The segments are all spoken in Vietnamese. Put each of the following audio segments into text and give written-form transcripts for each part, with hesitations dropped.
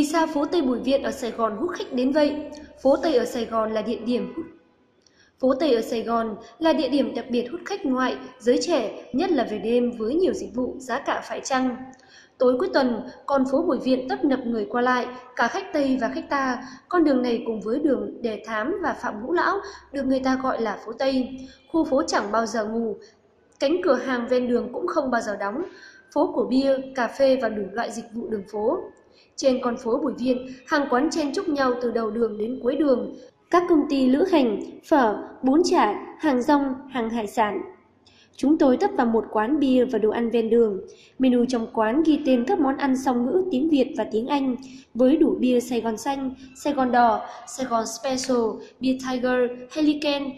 Vì sao phố Tây Bùi Viện ở Sài Gòn hút khách đến vậy? Phố Tây ở Sài Gòn là địa điểm đặc biệt hút khách ngoại, giới trẻ, nhất là về đêm với nhiều dịch vụ giá cả phải chăng. Tối cuối tuần, con phố Bùi Viện tấp nập người qua lại, cả khách Tây và khách ta. Con đường này cùng với đường Đề Thám và Phạm Ngũ Lão được người ta gọi là phố Tây. Khu phố chẳng bao giờ ngủ, cánh cửa hàng ven đường cũng không bao giờ đóng. Phố của bia, cà phê và đủ loại dịch vụ đường phố. Trên con phố Bùi Viện, hàng quán chen chúc nhau từ đầu đường đến cuối đường. Các công ty lữ hành, phở, bún chả, hàng rong, hàng hải sản. Chúng tôi tấp vào một quán bia và đồ ăn ven đường. Menu trong quán ghi tên các món ăn song ngữ tiếng Việt và tiếng Anh với đủ bia Sài Gòn xanh, Sài Gòn đỏ, Sài Gòn Special, bia Tiger, Helican,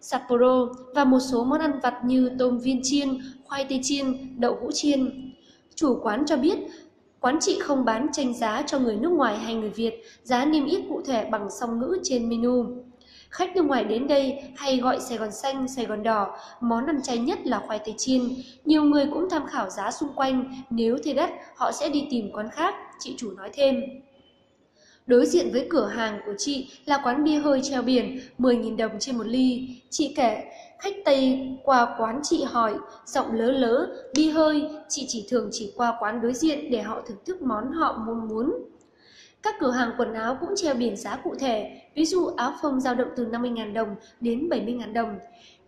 Sapporo và một số món ăn vặt như tôm viên chiên, khoai tây chiên, đậu hũ chiên. Chủ quán cho biết, quán chị không bán tranh giá cho người nước ngoài hay người Việt, giá niêm yết cụ thể bằng song ngữ trên menu. Khách nước ngoài đến đây hay gọi Sài Gòn xanh, Sài Gòn đỏ, món ăn chay nhất là khoai tây chiên. Nhiều người cũng tham khảo giá xung quanh, nếu thấy đắt họ sẽ đi tìm quán khác, chị chủ nói thêm. Đối diện với cửa hàng của chị là quán bia hơi treo biển, 10.000 đồng trên một ly. Chị kể, khách Tây qua quán chị hỏi, giọng lớ lớ, bia hơi, chị chỉ thường chỉ qua quán đối diện để họ thưởng thức món họ muốn. Các cửa hàng quần áo cũng treo biển giá cụ thể, ví dụ áo phông dao động từ 50.000 đồng đến 70.000 đồng.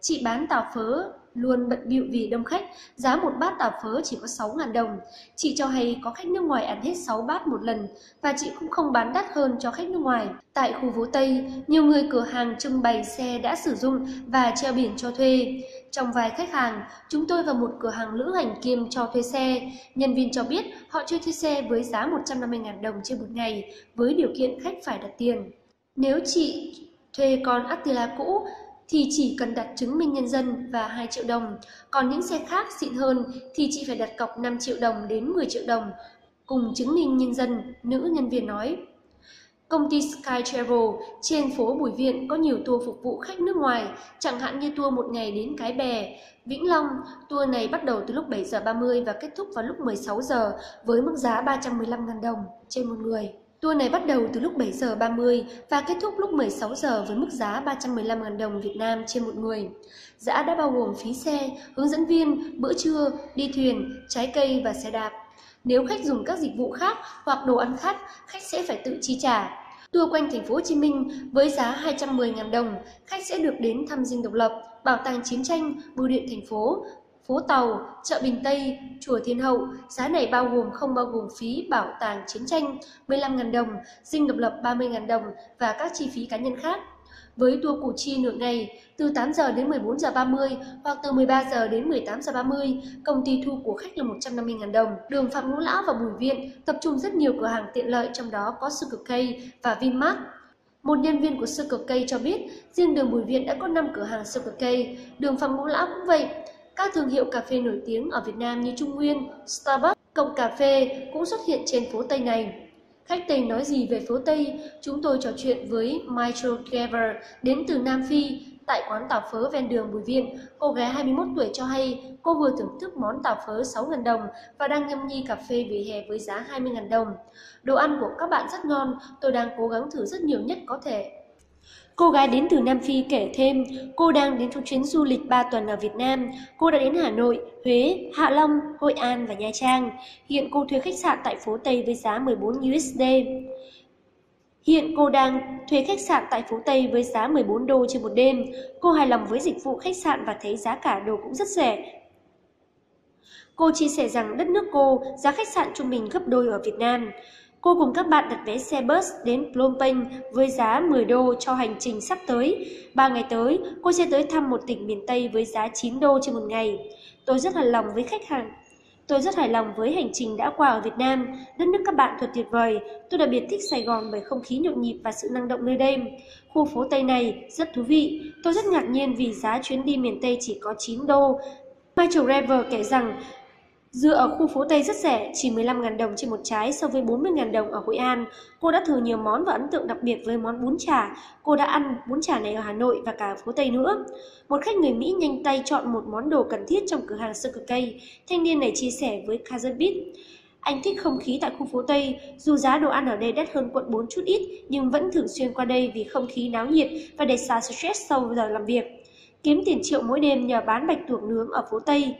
Chị bán tà phớ, luôn bận bịu vì đông khách, giá một bát tà phớ chỉ có 6.000 đồng. Chị cho hay có khách nước ngoài ăn hết 6 bát một lần và chị cũng không bán đắt hơn cho khách nước ngoài. Tại khu phố Tây, nhiều người cửa hàng trưng bày xe đã sử dụng và treo biển cho thuê. Trong vài khách hàng, chúng tôi vào một cửa hàng lữ hành kiêm cho thuê xe. Nhân viên cho biết họ cho thuê xe với giá 150.000 đồng trên một ngày với điều kiện khách phải đặt tiền. Nếu chị thuê con Attila cũ thì chỉ cần đặt chứng minh nhân dân và 2 triệu đồng. Còn những xe khác xịn hơn thì chị phải đặt cọc 5 triệu đồng đến 10 triệu đồng, cùng chứng minh nhân dân, nữ nhân viên nói. Công ty Sky Travel trên phố Bùi Viện có nhiều tour phục vụ khách nước ngoài, chẳng hạn như tour một ngày đến Cái Bè, Vĩnh Long. Tour này bắt đầu từ lúc 7:30 và kết thúc vào lúc 16:00 với mức giá 315.000 đồng trên một người. Tour này bắt đầu từ lúc 7:30 và kết thúc lúc 16:00 với mức giá 315.000 đồng Việt Nam trên một người. Giá đã bao gồm phí xe, hướng dẫn viên, bữa trưa, đi thuyền, trái cây và xe đạp. Nếu khách dùng các dịch vụ khác hoặc đồ ăn khác, khách sẽ phải tự chi trả. Tour quanh thành phố Hồ Chí Minh với giá 210.000 đồng, khách sẽ được đến thăm Dinh Độc Lập, Bảo tàng Chiến tranh, Bưu điện thành phố, phố Tàu, chợ Bình Tây, chùa Thiên Hậu. Giá này không bao gồm phí Bảo tàng Chiến tranh 15.000 đồng, Dinh Độc Lập 30.000 đồng và các chi phí cá nhân khác. Với tour Củ Chi nửa ngày, từ 8:00 đến 14:30 hoặc từ 13:00 đến 18:30, công ty thu của khách là 150.000 đồng. Đường Phạm Ngũ Lão và Bùi Viện tập trung rất nhiều cửa hàng tiện lợi, trong đó có Circle K và Vinmart. Một nhân viên của Circle K cho biết, riêng đường Bùi Viện đã có 5 cửa hàng Circle K, đường Phạm Ngũ Lão cũng vậy. Các thương hiệu cà phê nổi tiếng ở Việt Nam như Trung Nguyên, Starbucks, Cộng Cà Phê cũng xuất hiện trên phố Tây này. Khách Tây nói gì về phố Tây? Chúng tôi trò chuyện với Michael Gever đến từ Nam Phi. Tại quán tà phớ ven đường Bùi Viện, cô gái 21 tuổi cho hay cô vừa thưởng thức món tà phớ 6.000 đồng và đang nhâm nhi cà phê vỉa hè với giá 20.000 đồng. Đồ ăn của các bạn rất ngon, tôi đang cố gắng thử rất nhiều nhất có thể. Cô gái đến từ Nam Phi kể thêm, cô đang đến trong chuyến du lịch 3 tuần ở Việt Nam. Cô đã đến Hà Nội, Huế, Hạ Long, Hội An và Nha Trang. Hiện cô thuê khách sạn tại phố Tây với giá 14 USD. $14 trên một đêm. Cô hài lòng với dịch vụ khách sạn và thấy giá cả đồ cũng rất rẻ. Cô chia sẻ rằng đất nước cô, giá khách sạn trung bình gấp đôi ở Việt Nam. Cô cùng các bạn đặt vé xe bus đến Phnom Penh với giá $10 cho hành trình sắp tới. 3 ngày tới, cô sẽ tới thăm một tỉnh miền Tây với giá $9 trên một ngày. Tôi rất hài lòng với hành trình đã qua ở Việt Nam. Đất nước các bạn thật tuyệt vời. Tôi đặc biệt thích Sài Gòn bởi không khí nhộn nhịp và sự năng động nơi đây. Khu phố Tây này rất thú vị. Tôi rất ngạc nhiên vì giá chuyến đi miền Tây chỉ có $9. Michael River kể rằng, dưa ở khu phố Tây rất rẻ, chỉ 15.000 đồng trên một trái so với 40.000 đồng ở Hội An. Cô đã thử nhiều món và ấn tượng đặc biệt với món bún chả. Cô đã ăn bún chả này ở Hà Nội và cả phố Tây nữa. Một khách người Mỹ nhanh tay chọn một món đồ cần thiết trong cửa hàng Circle K. Thanh niên này chia sẻ với Kazabit. Anh thích không khí tại khu phố Tây, dù giá đồ ăn ở đây đắt hơn quận 4 chút ít nhưng vẫn thường xuyên qua đây vì không khí náo nhiệt và để xả stress sau giờ làm việc. Kiếm tiền triệu mỗi đêm nhờ bán bạch tuộc nướng ở phố Tây.